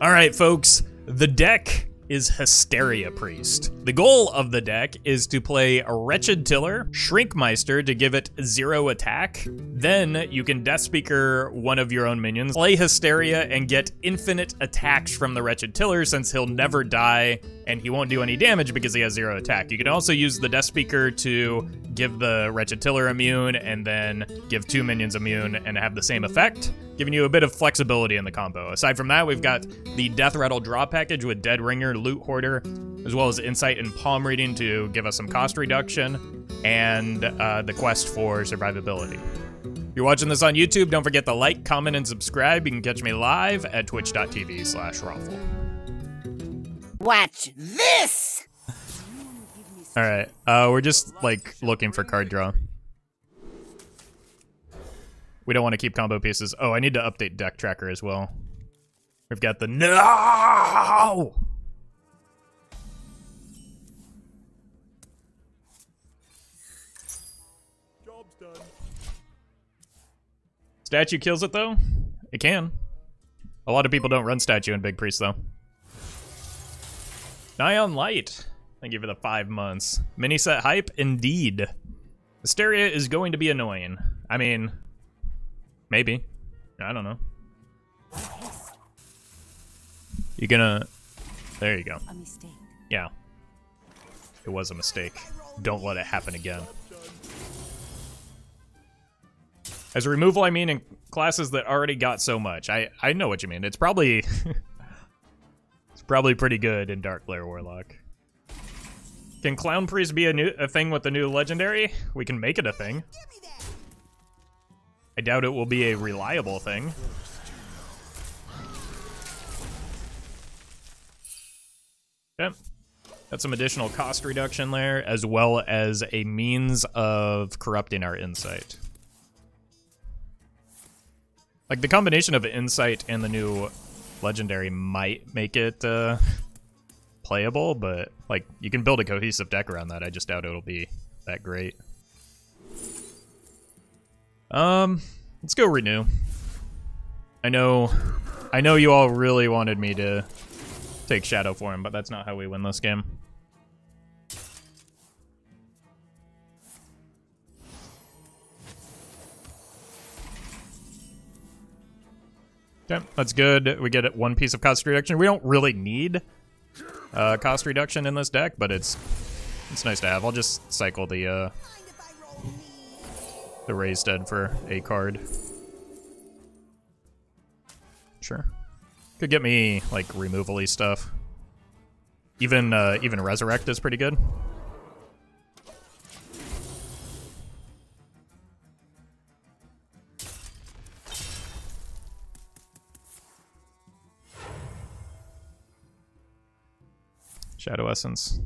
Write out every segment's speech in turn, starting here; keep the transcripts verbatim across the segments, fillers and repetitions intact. All right, folks, the deck is Hysteria Priest. The goal of the deck is to play a Wretched Tiller, Shrinkmeister to give it zero attack, then you can Deathspeaker one of your own minions, play Hysteria and get infinite attacks from the Wretched Tiller since he'll never die and he won't do any damage because he has zero attack. You can also use the Deathspeaker to give the Wretched Tiller immune and then give two minions immune and have the same effect, giving you a bit of flexibility in the combo. Aside from that, we've got the Deathrattle draw package with Dead Ringer, Loot Hoarder, as well as Insight and Palm Reading to give us some cost reduction, and uh, the quest for survivability. If you're watching this on YouTube, don't forget to like, comment, and subscribe. You can catch me live at twitch.tv slash Raffle. Watch this! All right, uh, we're just like looking for card draw. We don't want to keep combo pieces. Oh, I need to update Deck Tracker as well. We've got the no. Job's done. Statue kills it though. It can. A lot of people don't run Statue in Big Priest though. Nyan Light. Thank you for the five months. Mini set hype, indeed. Hysteria is going to be annoying. I mean, maybe. I don't know. You gonna... There you go. A mistake. Yeah. It was a mistake. Don't let it happen again. As a removal, I mean in classes that already got so much. I, I know what you mean. It's probably... it's probably pretty good in Dark Blair Warlock. Can Clown Priest be a new a thing with the new legendary? We can make it a thing. I doubt it will be a reliable thing. Yep. Got some additional cost reduction there, as well as a means of corrupting our insight. Like, the combination of insight and the new legendary might make it... Uh, playable, but like you can build a cohesive deck around that. I just doubt it'll be that great. Um, let's go renew. I know, I know you all really wanted me to take Shadow Form, but that's not how we win this game. Okay, that's good. We get one piece of cost reduction. We don't really need Uh, cost reduction in this deck, but it's it's nice to have. I'll just cycle the uh, the Raise Dead for a card. Sure, could get me like removal-y stuff. Even uh, even Resurrect is pretty good. Shadow Essence.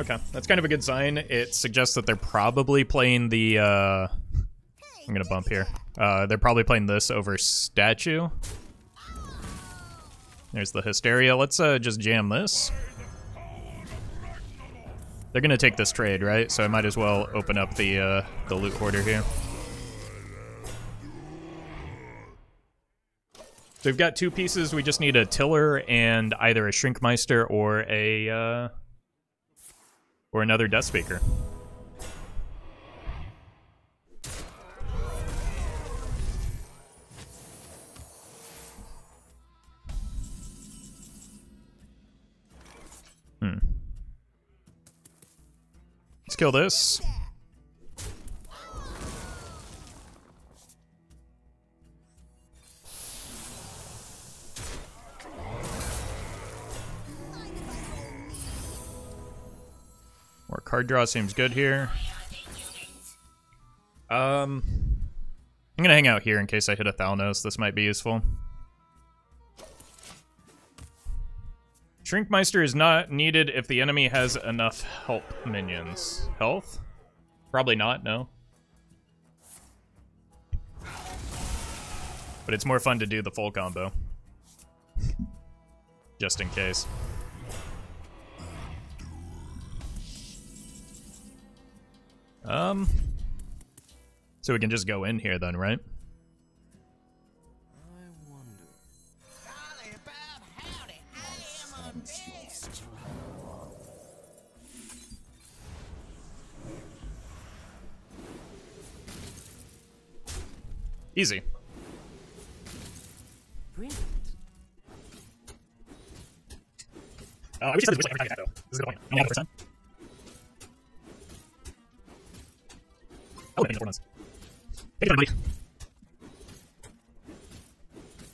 Okay, that's kind of a good sign. It suggests that they're probably playing the, uh... I'm gonna bump here. Uh, they're probably playing this over Statue. There's the Hysteria. Let's uh, just jam this. They're gonna take this trade, right? So I might as well open up the, uh, the Loot Hoarder here. So we've got two pieces. We just need a Tiller and either a Shrinkmeister or a uh, or another Deathspeaker. Hmm. Let's kill this. More card draw seems good here. Um, I'm gonna hang out here in case I hit a Thalnos. This might be useful. Shrinkmeister is not needed if the enemy has enough help minions. Health? Probably not, no. But it's more fun to do the full combo. Just in case. Um, so we can just go in here then, right? I wonder. Easy. Brilliant. Uh, I would just every attack, though. This is a good point. I'm out for ten. Oh, four months. Take it, buddy.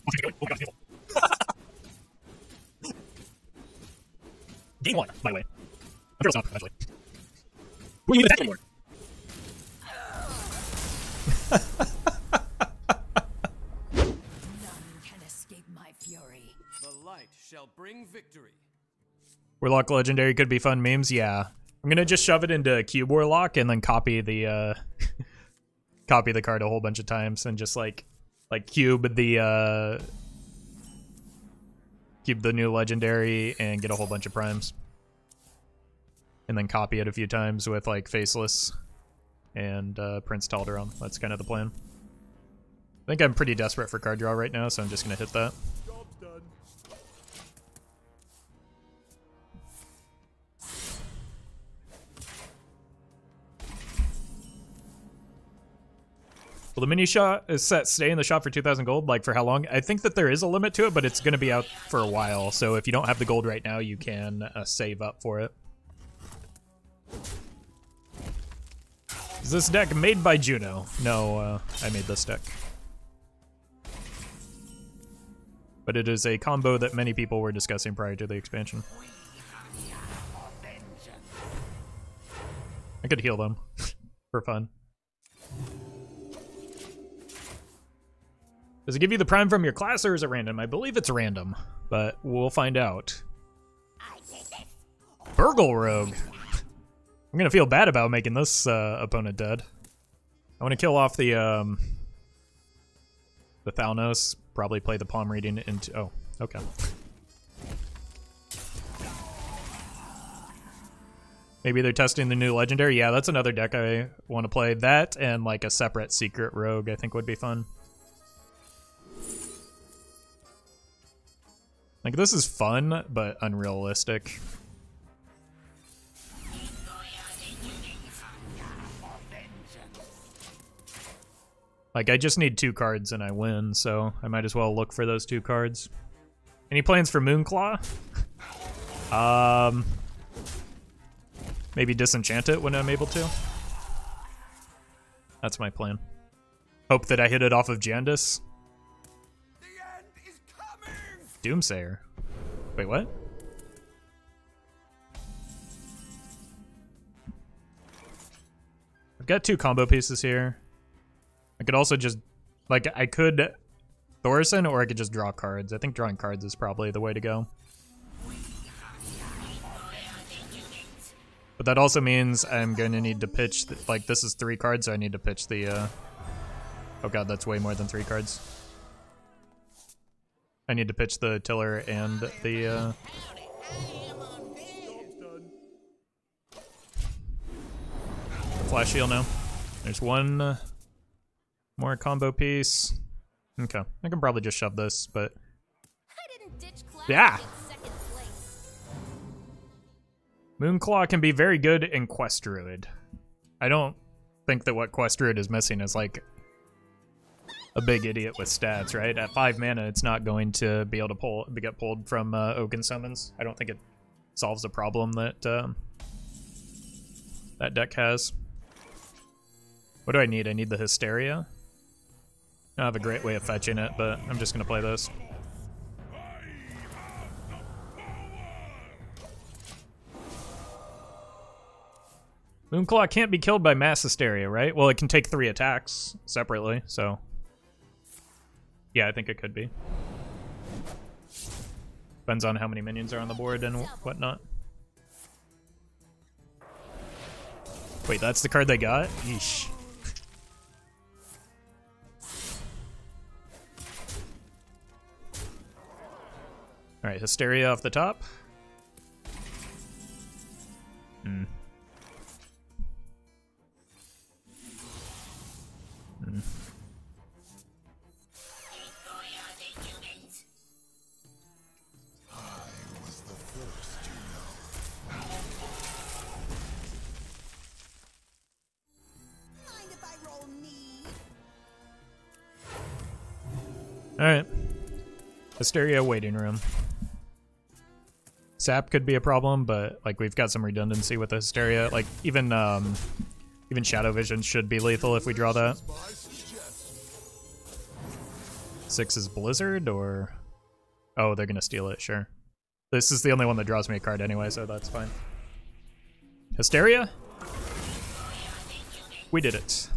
What's he doing? Oh my god, it's Game one, by the way. I'm sure it'll stop, eventually. Who are you even attacking anymore? None can escape my fury. The light shall bring victory. Warlock Legendary could be fun memes, yeah. I'm gonna just shove it into Cube Warlock and then copy the uh, copy the card a whole bunch of times and just like like cube the uh, cube the new legendary and get a whole bunch of primes and then copy it a few times with like Faceless and uh, Prince Tal'Darim. That's kind of the plan. I think I'm pretty desperate for card draw right now, so I'm just gonna hit that. Will the mini shop is set stay in the shop for two thousand gold? Like, for how long? I think that there is a limit to it, but it's going to be out for a while. So if you don't have the gold right now, you can uh, save up for it. Is this deck made by Juno? No, uh, I made this deck. But it is a combo that many people were discussing prior to the expansion. I could heal them for fun. Does it give you the prime from your class, or is it random? I believe it's random, but we'll find out. Burgle Rogue. I'm gonna feel bad about making this uh, opponent dead. I want to kill off the um, the Thalnos. Probably play the Palm Reading into. Oh, okay. Maybe they're testing the new legendary. Yeah, that's another deck I want to play. That and like a separate Secret Rogue, I think would be fun. Like, this is fun, but unrealistic. Like, I just need two cards and I win, so I might as well look for those two cards. Any plans for Moonclaw? um, maybe disenchant it when I'm able to. That's my plan. Hope that I hit it off of Jandice. Doomsayer. Wait, what? I've got two combo pieces here. I could also just, like, I could Thorson, or I could just draw cards. I think drawing cards is probably the way to go. But that also means I'm going to need to pitch, the, like, this is three cards, so I need to pitch the, uh... oh god, that's way more than three cards. I need to pitch the Tiller and the, uh... the Flash Heal now. There's one uh, more combo piece. Okay, I can probably just shove this, but... yeah! Moonclaw can be very good in Quest Druid. I don't think that what Quest Druid is missing is, like... a big idiot with stats, right? At five mana, it's not going to be able to pull, get pulled from uh, Oaken Summons. I don't think it solves a problem that um, that deck has. What do I need? I need the Hysteria. I have a great way of fetching it, but I'm just going to play this. Moonclaw can't be killed by Mass Hysteria, right? Well, it can take three attacks separately, so... yeah, I think it could be. Depends on how many minions are on the board and whatnot. Wait, that's the card they got? Yeesh. Alright, Hysteria off the top. Hmm. Hmm. Alright. Hysteria waiting room. Sap could be a problem, but like we've got some redundancy with the Hysteria. Like even um, even Shadow Vision should be lethal if we draw that. Six is Blizzard, or oh, they're gonna steal it. Sure, this is the only one that draws me a card anyway, so that's fine. Hysteria, we did it.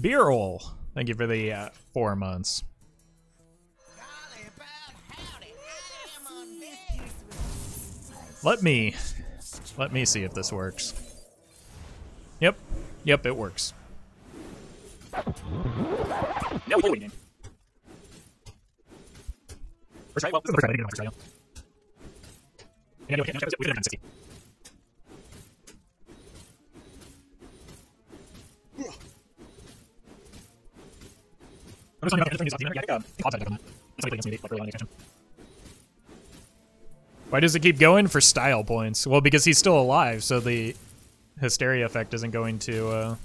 Beerol, thank you for the uh, four months. Let me, let me see if this works. Yep, yep, it works. No bullying. First try, well, this is the first time I didn't get on first try. I'm just going to yeah, I think um, Cloud's had a deck on that. That's not a good thing against me. Why does it keep going for style points? Well, because he's still alive, so the Hysteria effect isn't going to uh,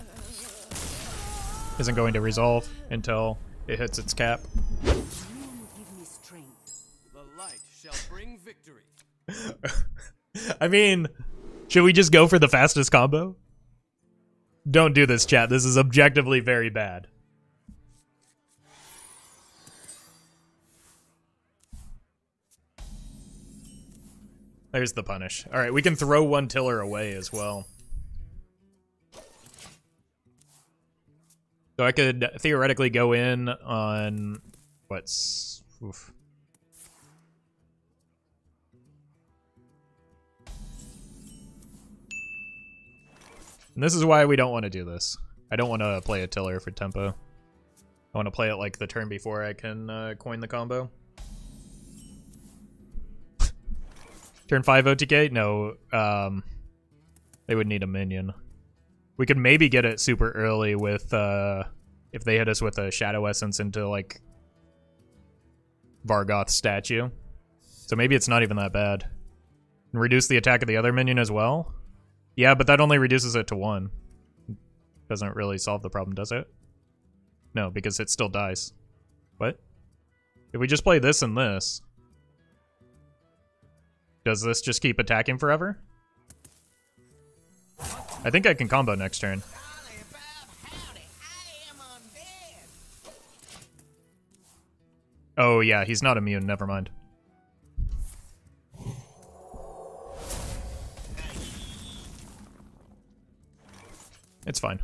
isn't going to resolve until it hits its cap. You give me strength. The light shall bring victory. I mean, should we just go for the fastest combo? Don't do this, chat. This is objectively very bad. There's the punish. Alright, we can throw one tiller away as well. So I could theoretically go in on... what's... oof. And this is why we don't want to do this. I don't want to play a tiller for tempo. I want to play it like the turn before I can uh, coin the combo. Turn five O T K? No, um, they would need a minion. We could maybe get it super early with, uh, if they hit us with a Shadow Essence into, like, Vargoth's Statue. So maybe it's not even that bad. And reduce the attack of the other minion as well? Yeah, but that only reduces it to one. Doesn't really solve the problem, does it? No, because it still dies. What? If we just play this and this... does this just keep attacking forever? I think I can combo next turn. Oh yeah, he's not immune, never mind. It's fine.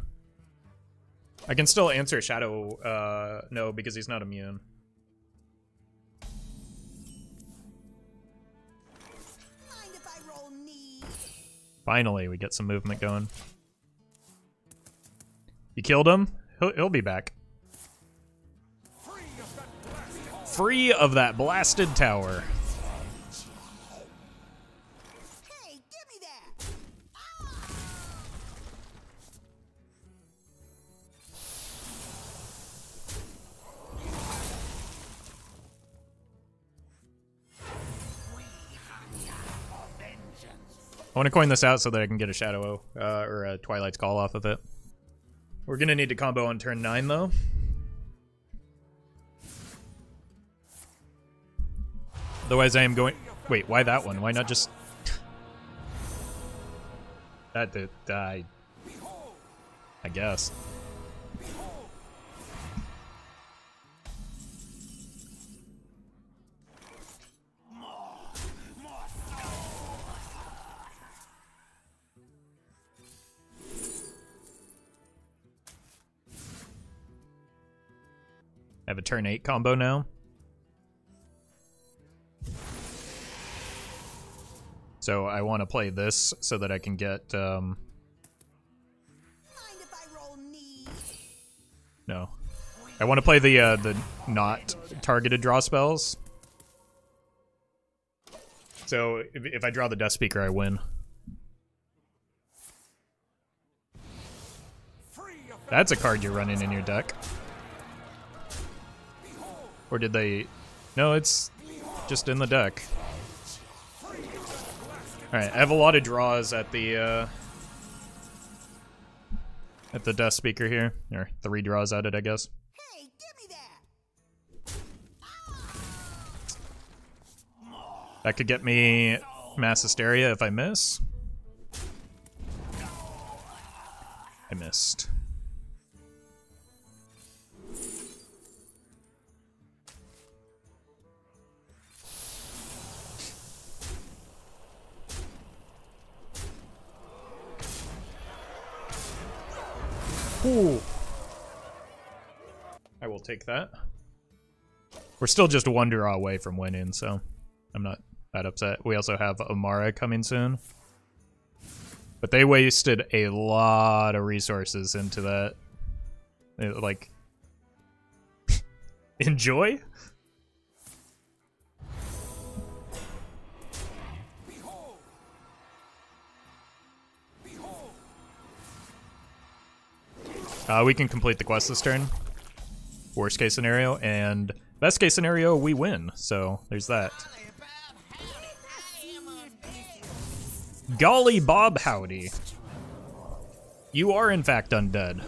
I can still answer Shadow, uh, no, because he's not immune. Finally, we get some movement going. You killed him? He'll, he'll be back. Free of that blasted tower. Hey, give me that. Ah! I want to coin this out so that I can get a Shadow uh, or a Twilight's Call off of it. We're going to need to combo on turn nine, though. Otherwise, I am going... wait, why that one? Why not just... that did... I... I guess. I have a turn eight combo now. So I want to play this so that I can get, um... mind if I roll knee? No. I want to play the, uh, the not targeted draw spells. So if, if I draw the Deathspeaker, I win. That's a card you're running in your deck. Or did they... no, it's just in the deck. Alright, I have a lot of draws at the, uh... at the Deathspeaker here, or three draws at it, I guess. Hey, give me that. Ah! That could get me Mass Hysteria if I miss. I missed. Ooh. I will take that. We're still just one draw away from winning, so I'm not that upset. We also have Amara coming soon. But they wasted a lot of resources into that. It, like, enjoy? Uh, we can complete the quest this turn, worst case scenario, and best case scenario, we win, so there's that. Golly Bob Howdy. You are in fact undead.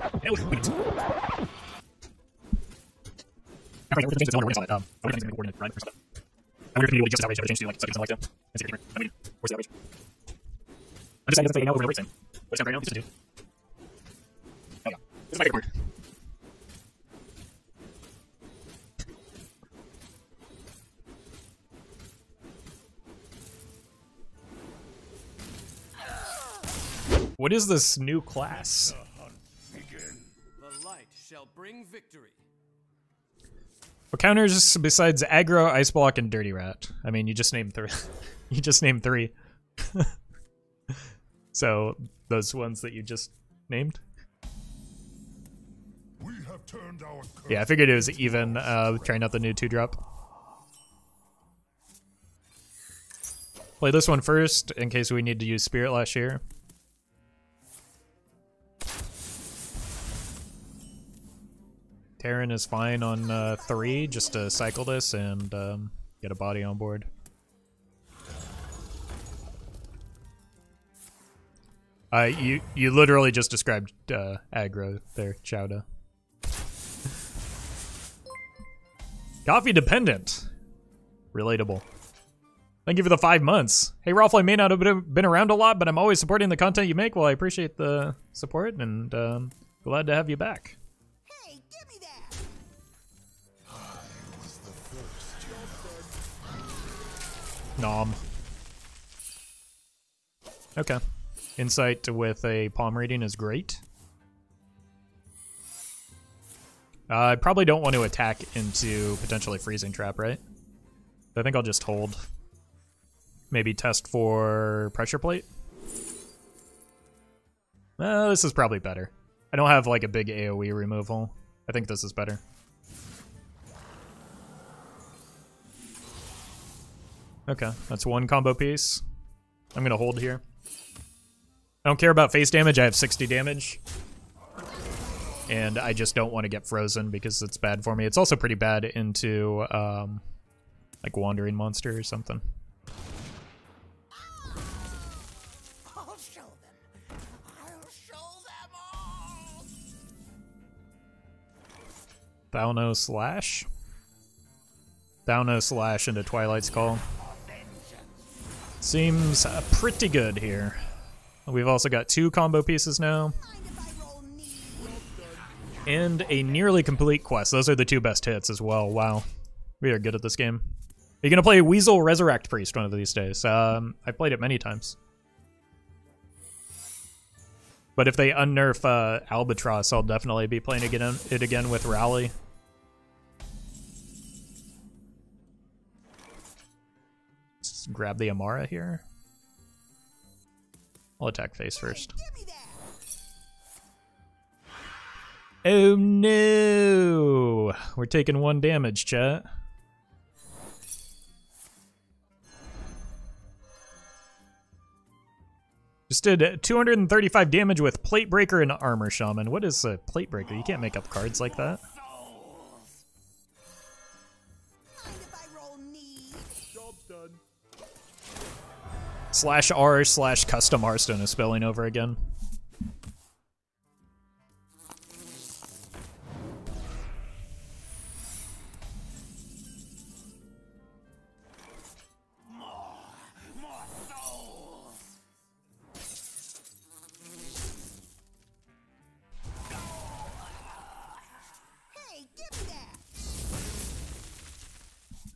I'm just saying, over and What's right now? Just do. Oh, yeah. This is my What is this new class? The light shall bring victory. What counters besides Aggro, Ice Block, and Dirty Rat? I mean, you just named three. You just named three. So, those ones that you just named? We have turned our yeah, I figured it was even, uh, trying out the new two drop. Play this one first, in case we need to use Spirit Lash here. Terran is fine on uh, three, just to cycle this and um, get a body on board. Uh, you, you literally just described uh, aggro there, Chowda. Coffee dependent. Relatable. Thank you for the five months. Hey, Rolf, I may not have been around a lot, but I'm always supporting the content you make. Well, I appreciate the support, and um, glad to have you back. Hey, give me that. I was the first. Nom. Okay. Insight with a palm reading is great. Uh, I probably don't want to attack into potentially freezing trap, right? So I think I'll just hold. Maybe test for pressure plate. Uh, this is probably better. I don't have like a big AoE removal. I think this is better. Okay, that's one combo piece. I'm gonna hold here. I don't care about face damage, I have sixty damage. And I just don't want to get frozen because it's bad for me. It's also pretty bad into, um, like, Wandering Monster or something. I'll show them. I'll show them all. Thalnos Slash. Thalnos Slash into Twilight's Call. Seems uh, pretty good here. We've also got two combo pieces now. And a nearly complete quest. Those are the two best hits as well. Wow. We are good at this game. Are you going to play Weasel Resurrect Priest one of these days? Um, I've played it many times. But if they unnerf uh, Albatross, I'll definitely be playing again, it again with Rally. Just grab the Amara here. I'll attack face first. Oh no! We're taking one damage, chat. Just did two hundred thirty-five damage with Plate Breaker and Armor Shaman. What is a Plate Breaker? You can't make up cards like that. Slash R slash custom Hearthstone is spelling over again.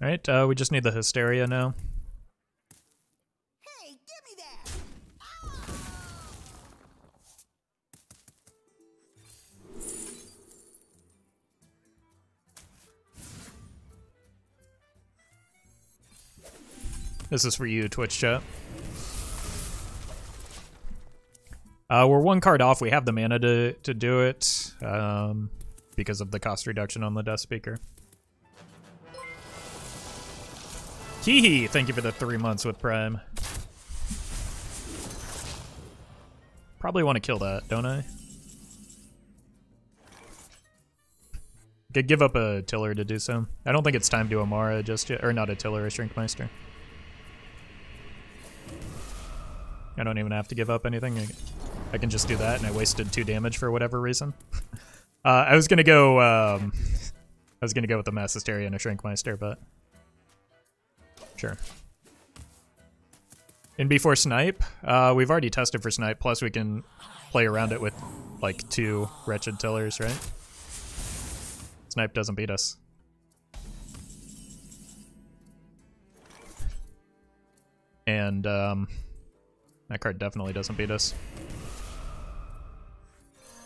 Alright, uh, we just need the Hysteria now. Hey, give me that. Oh. This is for you, Twitch chat. Uh, we're one card off. We have the mana to, to do it um, because of the cost reduction on the Deathspeaker. Hehe, thank you for the three months with Prime. Probably want to kill that, don't I? Could give up a Tiller to do so. I don't think it's time to Amara just yet. Or not a Tiller, a Shrinkmeister. I don't even have to give up anything. I can just do that, and I wasted two damage for whatever reason. uh, I was going to go... Um, I was going to go with the Mass Hysteria and a Shrinkmeister, but... Sure. And before Snipe, uh, we've already tested for Snipe, plus we can play around it with, like, two Wretched Tillers, right? Snipe doesn't beat us. And, um, that card definitely doesn't beat us.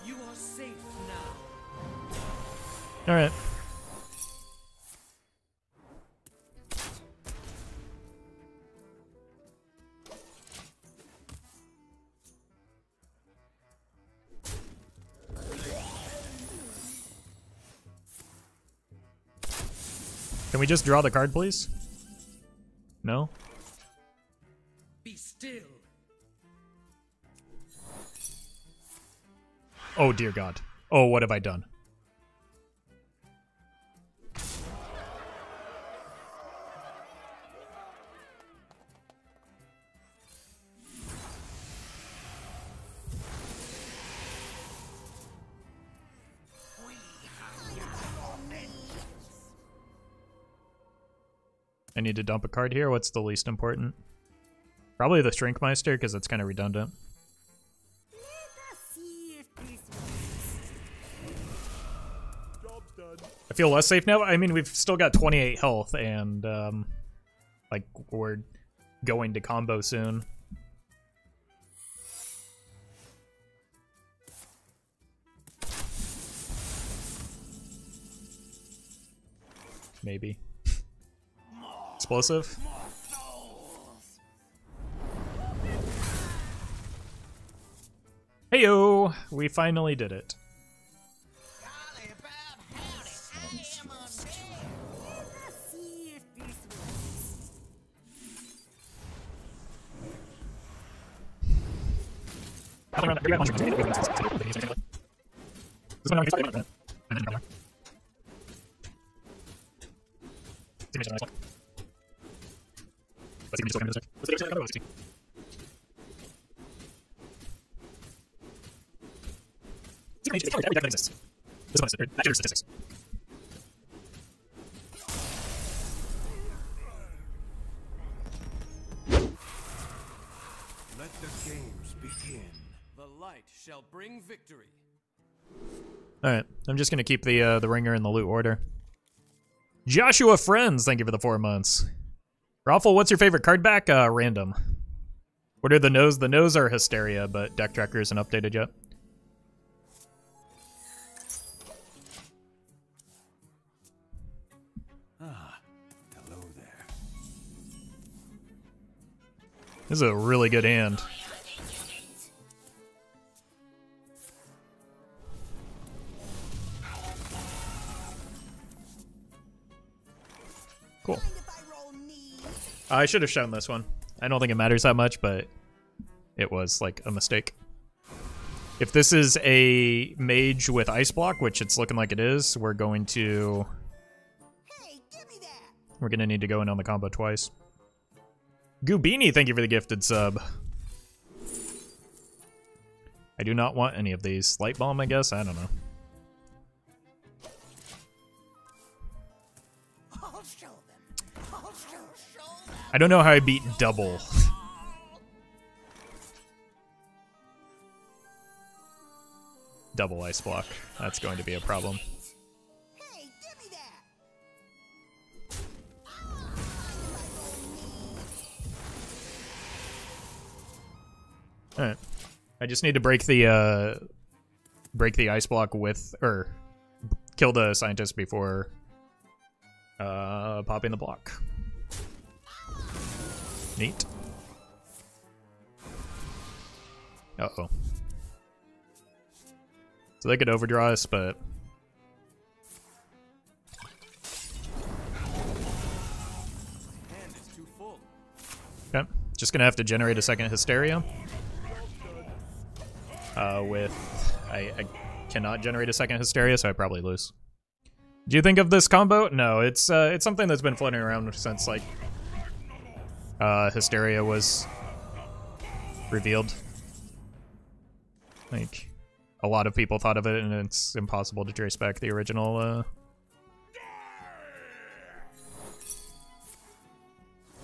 You are safe now. Alright. Can we just draw the card, please? No? Be still. Oh, dear God. Oh, what have I done? I need to dump a card here. What's the least important? Probably the Shrinkmeister, because it's kind of redundant. I feel less safe now. I mean, we've still got twenty-eight health, and um, like we're going to combo soon. Maybe. Explosive. Heyo! We finally did it. Let the games begin. The light shall bring victory. All right, I'm just gonna keep the uh, the ringer in the loot order. Joshua Friends, thank you for the four months. Raffle, what's your favorite card back? Uh, random. What are the no's? The no's are Hysteria, but Deck Tracker isn't updated yet. Ah, hello there. This is a really good hand. Cool. I should have shown this one. I don't think it matters that much, but it was, like, a mistake. If this is a mage with Ice Block, which it's looking like it is, we're going to... Hey, give me that. We're going to need to go in on the combo twice. Goobini, thank you for the gifted sub. I do not want any of these. Light Bomb, I guess? I don't know. I don't know how I beat double. Double Ice Block. That's going to be a problem. Alright. I just need to break the, uh, break the Ice Block with, or kill the scientist before, uh, popping the block. Neat. Uh-oh. So they could overdraw us, but... Okay, just gonna have to generate a second Hysteria. Uh, with... I, I cannot generate a second Hysteria, so I probably lose. Do you think of this combo? No, it's uh, it's something that's been floating around since, like, uh, Hysteria was revealed. Like, a lot of people thought of it, and it's impossible to trace back the original, uh...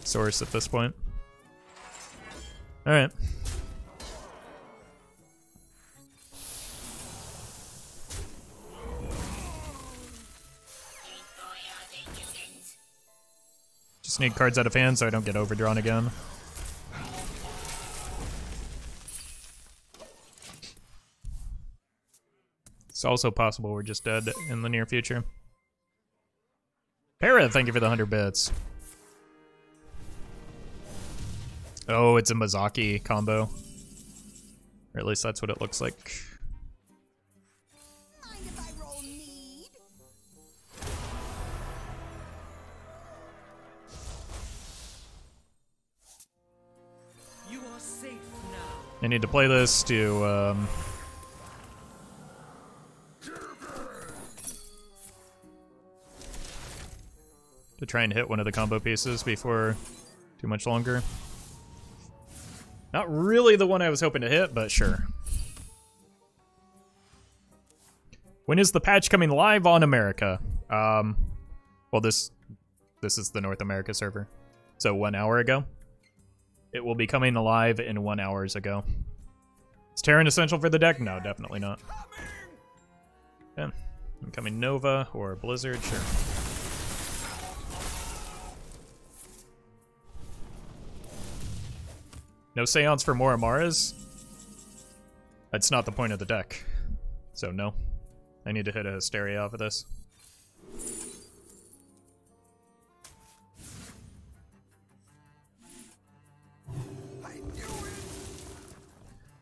source at this point. Alright. Just need cards out of hand so I don't get overdrawn again. It's also possible we're just dead in the near future. Para, thank you for the one hundred bits. Oh, it's a Mazaki combo. Or at least that's what it looks like. I need to play this to, um... to try and hit one of the combo pieces before too much longer. Not really the one I was hoping to hit, but sure. When is the patch coming live on America? Um, well, this, this is the North America server, so one hour ago. It will be coming alive in one hours ago. Is Terran essential for the deck? No, definitely not. Yeah. Incoming Nova or Blizzard, sure. No Seance for more Amaras? That's not the point of the deck. So no. I need to hit a Hysteria off of this.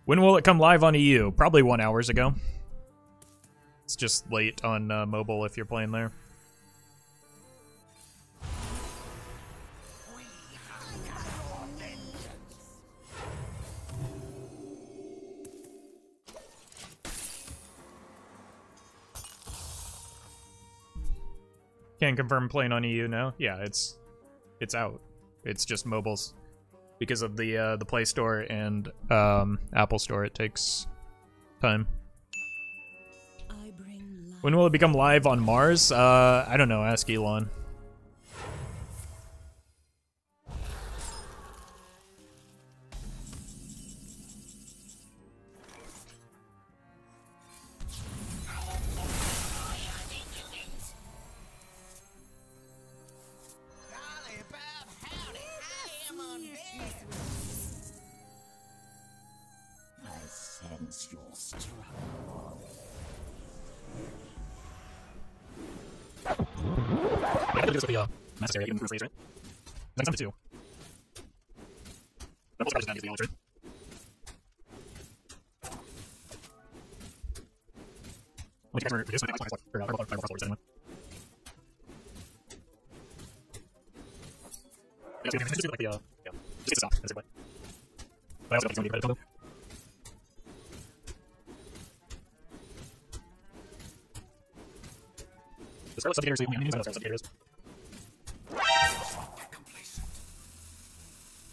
When will it come live on E U? Probably one hours ago. It's just late on uh, mobile if you're playing there. Can confirm playing on E U now. Yeah, it's it's out. It's just mobiles. Because of the uh, the Play Store and um, Apple Store, it takes time. I bring when will it become live on Mars? Uh, I don't know. Ask Elon.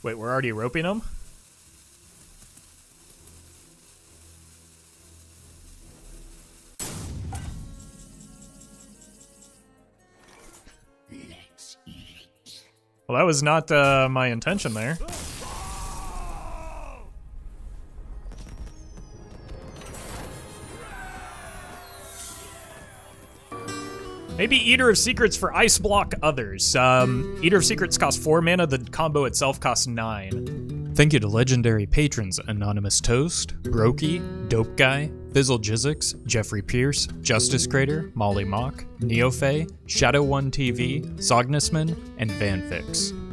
Wait, we're already roping them? Well, that was not uh, my intention there. Maybe Eater of Secrets for Ice Block others. Um, Eater of Secrets costs four mana, the combo itself costs nine. Thank you to legendary patrons Anonymous Toast, Brokey, Dope Guy, Fizzle Jizzix, Jeffrey Pierce, Justice Crater, Molly Mock, Neofae, Shadow One T V, Sognusman, and Vanfix.